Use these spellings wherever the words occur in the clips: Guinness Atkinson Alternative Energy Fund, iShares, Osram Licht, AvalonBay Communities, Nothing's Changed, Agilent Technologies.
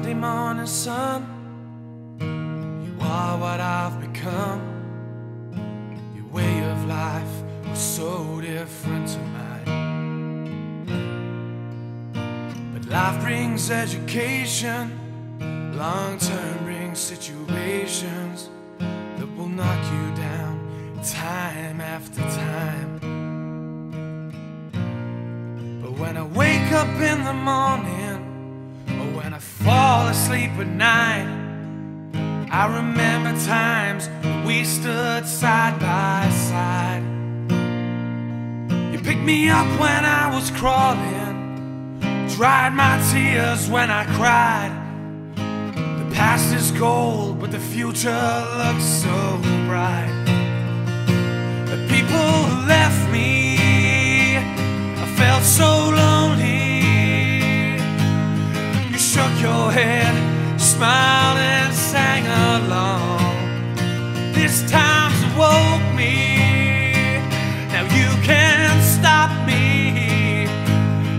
Sunday morning sun, you are what I've become. Your way of life was so different to mine. But life brings education, long-term brings situations that will knock you down time after time. But when I wake up in the morning, when I fall asleep at night, I remember times when we stood side by side. You picked me up when I was crawling, dried my tears when I cried. The past is cold, but the future looks so bright. The people who left me, I felt so lonely. Shook your head, smiled and sang along. This time's woke me, now you can't stop me.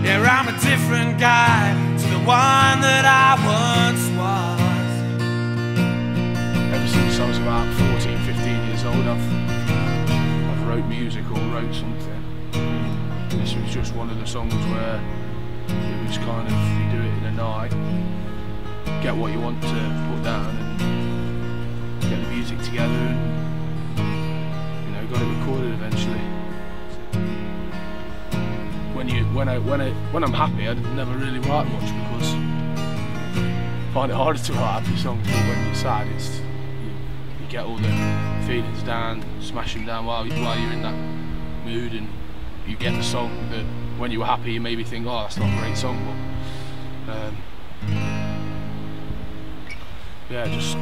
Yeah, I'm a different guy to the one that I once was. Ever since I was about 14, 15 years old, I've wrote music or wrote something. This was just one of the songs where it was kind of, you do it in a night, get what you want to put down and get the music together, and you know, got it recorded eventually. When I'm happy, I never really write much because I find it harder to write happy songs. But when you're sad, it's you get all the feelings down, smash them down while you're in that mood, and you get the song that when you were happy you maybe think, oh, that's not a great song, but yeah, just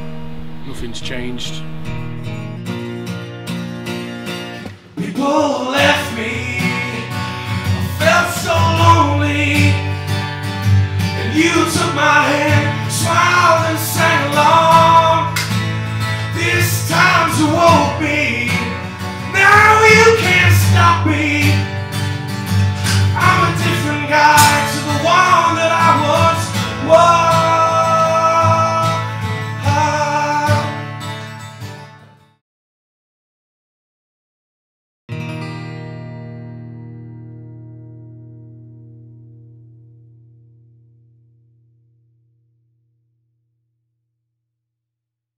nothing's changed. People left me,